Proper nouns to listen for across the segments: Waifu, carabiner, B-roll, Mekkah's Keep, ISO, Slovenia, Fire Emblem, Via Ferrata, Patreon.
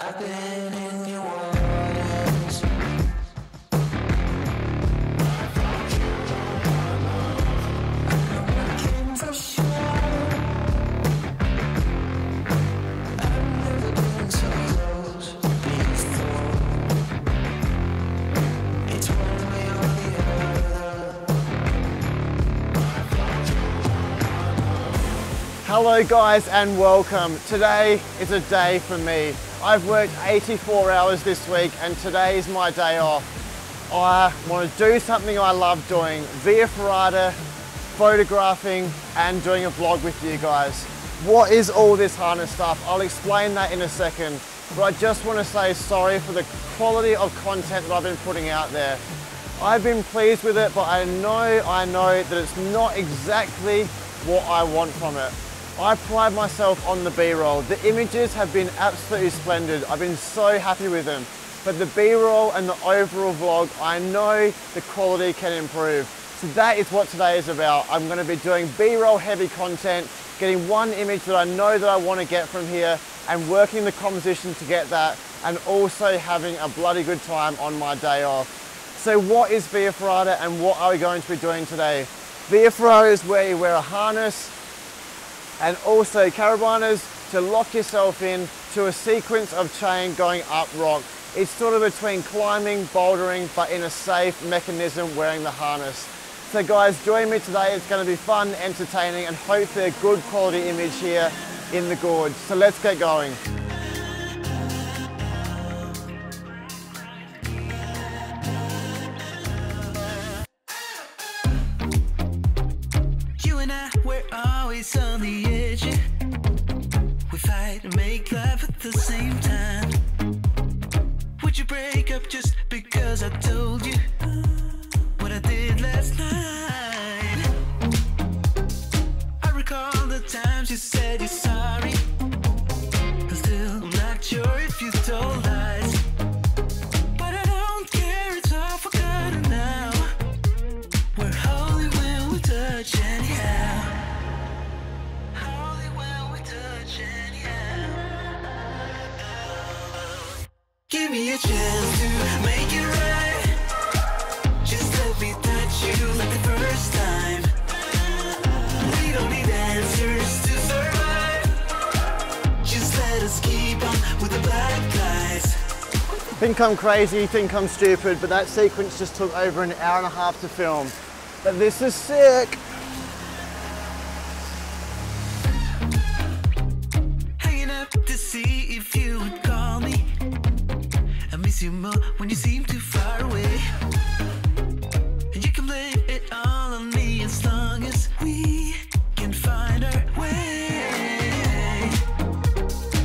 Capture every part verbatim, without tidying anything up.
I've been in your arms. I'm looking for sure. I've never been so close before. It's one way or the other. Hello guys and welcome. Today is a day for me. I've worked eighty-four hours this week and today is my day off. I want to do something I love doing, Via Ferrata, photographing and doing a vlog with you guys. What is all this harness stuff? I'll explain that in a second, but I just want to say sorry for the quality of content that I've been putting out there. I've been pleased with it, but I know, I know that it's not exactly what I want from it. I pride myself on the B-roll. The images have been absolutely splendid. I've been so happy with them. But the B-roll and the overall vlog, I know the quality can improve. So that is what today is about. I'm gonna be doing B-roll heavy content, getting one image that I know that I wanna get from here and working the composition to get that and also having a bloody good time on my day off. So what is Via Ferrata and what are we going to be doing today? Via Ferrata is where you wear a harness and also carabiners to lock yourself in to a sequence of chain going up rock. It's sort of between climbing, bouldering, but in a safe mechanism wearing the harness. So guys, join me today. It's gonna be fun, entertaining, and hopefully a good quality image here in the gorge. So let's get going. On the edge, we fight and make love at the same time. Would you break up just because I told you what I did last night? I recall the times you said you're sorry. I'm still not sure if you told lies. Give me a chance to make it right. Just let me touch you like the first time. We don't need answers to survive. Just let us keep on with the black guys. Think I'm crazy, think I'm stupid, but that sequence just took over an hour and a half to film. But this is sick. Hanging up to see if you would call me. You more when you seem too far away, and you can blame it all on me as long as we can find our way.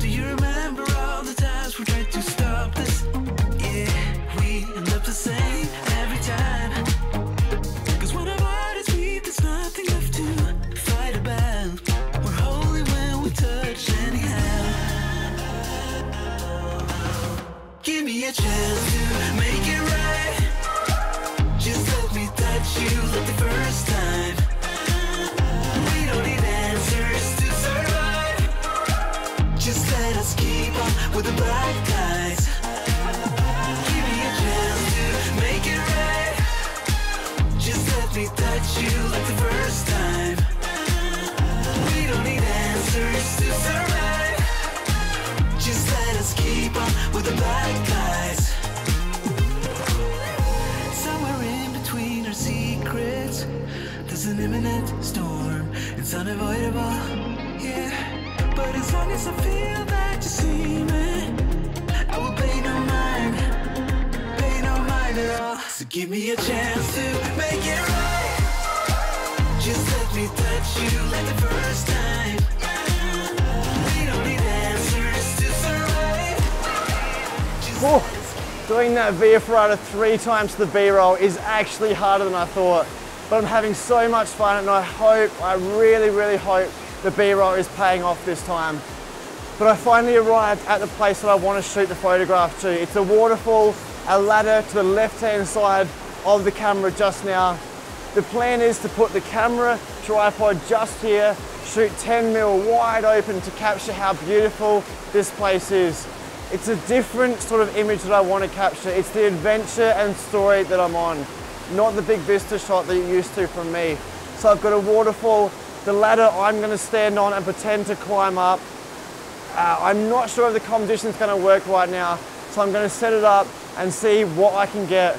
Do you remember all the times we tried to stop this? Yeah, we end up the same every time. Cause when our bodies meet, there's nothing left to fight about. We're holy when we touch anyhow. Give me a chance to make it right. Just let me touch you like the first time. We don't need answers to survive. Just let us keep on with the black guys. Give me a chance to make it right. Just let me touch you like the first time. We don't need answers to survive. Just let us keep on with the black guys. Somewhere in between our secrets, there's an imminent storm. It's unavoidable, yeah. But as long as I feel that you see me, I will pay no mind, pay no mind at all. So give me a chance to make it right. Just let me touch you like the first time. We don't need answers. Oh, doing that Via Ferrata three times to the B-roll is actually harder than I thought, but I'm having so much fun and I hope, I really, really hope the B-roll is paying off this time. But I finally arrived at the place that I want to shoot the photograph to. It's a waterfall, a ladder to the left-hand side of the camera just now. The plan is to put the camera tripod just here, shoot ten mil wide open to capture how beautiful this place is. It's a different sort of image that I want to capture. It's the adventure and story that I'm on, not the big vista shot that you're used to from me. So I've got a waterfall, the ladder I'm going to stand on and pretend to climb up. Uh, I'm not sure if the competition's going to work right now, so I'm going to set it up and see what I can get.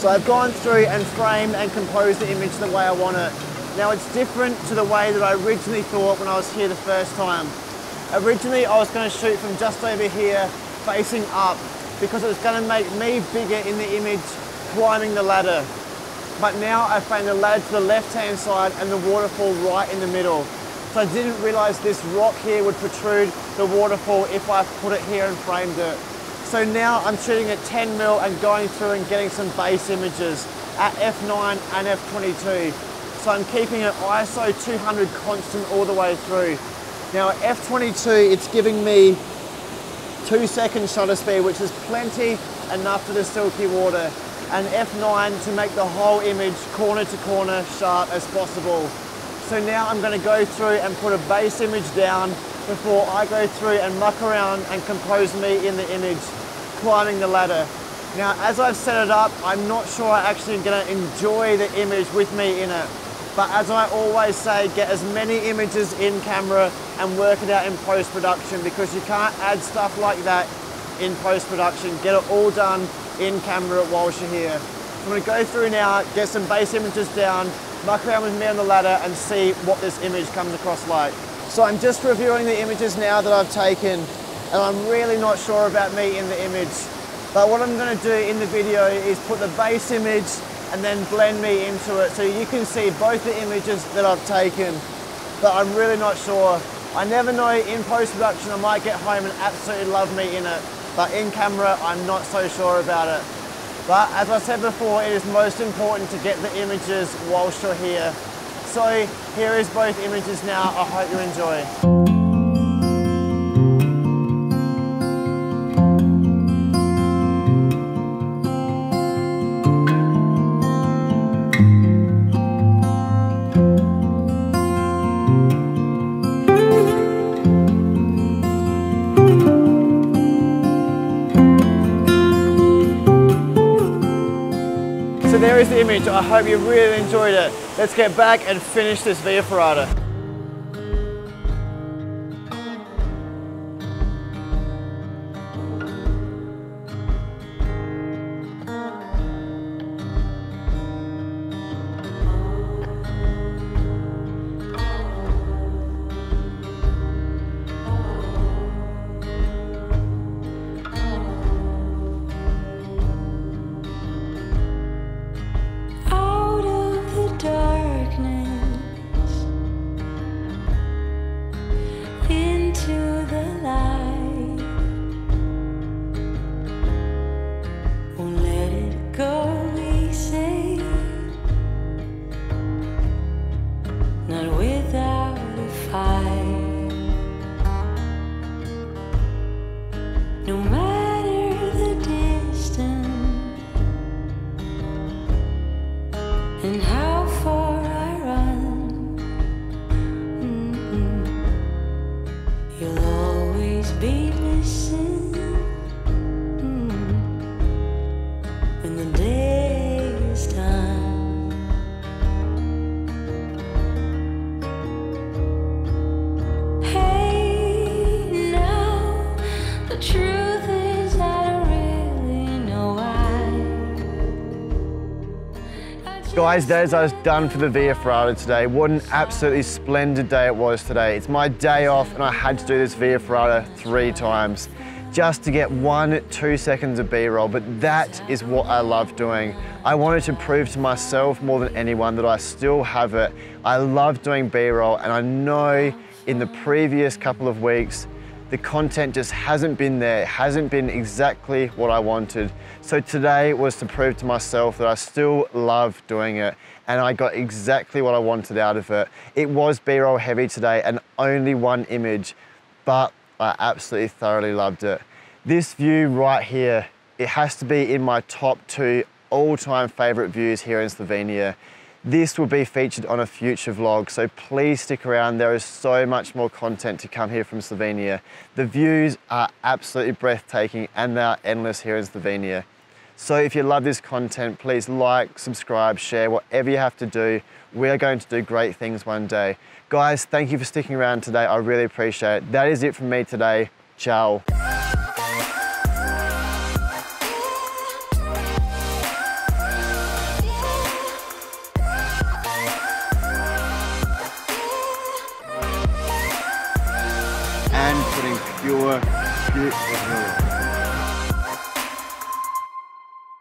So I've gone through and framed and composed the image the way I want it. Now it's different to the way that I originally thought when I was here the first time. Originally I was going to shoot from just over here facing up because it was going to make me bigger in the image climbing the ladder. But now I framed the ladder to the left hand side and the waterfall right in the middle. So I didn't realise this rock here would protrude the waterfall if I put it here and framed it. So now I'm shooting at ten mil and going through and getting some base images at f nine and f twenty-two. So I'm keeping it I S O two hundred constant all the way through. Now at f twenty-two, it's giving me two second shutter speed, which is plenty enough for the silky water. And f nine to make the whole image corner to corner sharp as possible. So now I'm going to go through and put a base image down before I go through and muck around and compose me in the image, climbing the ladder. Now, as I've set it up, I'm not sure I'm actually going to enjoy the image with me in it. But as I always say, get as many images in camera and work it out in post-production, because you can't add stuff like that in post-production. Get it all done in camera whilst you're here. I'm going to go through now, get some base images down, muck around with me on the ladder and see what this image comes across like. So I'm just reviewing the images now that I've taken, and I'm really not sure about me in the image. But what I'm going to do in the video is put the base image and then blend me into it so you can see both the images that I've taken. But I'm really not sure. I never know, in post-production I might get home and absolutely love me in it. But in camera I'm not so sure about it. But as I said before, it is most important to get the images whilst you're here. So here is both images now. I hope you enjoy. So there is the image. I hope you really enjoyed it. Let's get back and finish this Via Ferrata. And how far I run, mm-hmm. You'll always be missing mm-hmm. when the day is done. Hey, now the truth is I don't really know why. Guys, that is us done for the Via Ferrata today. What an absolutely splendid day it was today. It's my day off and I had to do this Via Ferrata three times just to get one, two seconds of B-roll, but that is what I love doing. I wanted to prove to myself more than anyone that I still have it. I love doing B-roll, and I know in the previous couple of weeks the content just hasn't been there. It hasn't been exactly what I wanted. So today was to prove to myself that I still love doing it, and I got exactly what I wanted out of it. It was B-roll heavy today and only one image, but I absolutely thoroughly loved it. This view right here, it has to be in my top two all-time favorite views here in Slovenia. This will be featured on a future vlog, so please stick around. There is so much more content to come here from Slovenia. The views are absolutely breathtaking and they are endless here in Slovenia. So if you love this content, please like, subscribe, share, whatever you have to do. We are going to do great things one day. Guys, thank you for sticking around today. I really appreciate it. That is it from me today. Ciao. And putting pure, pure, pure.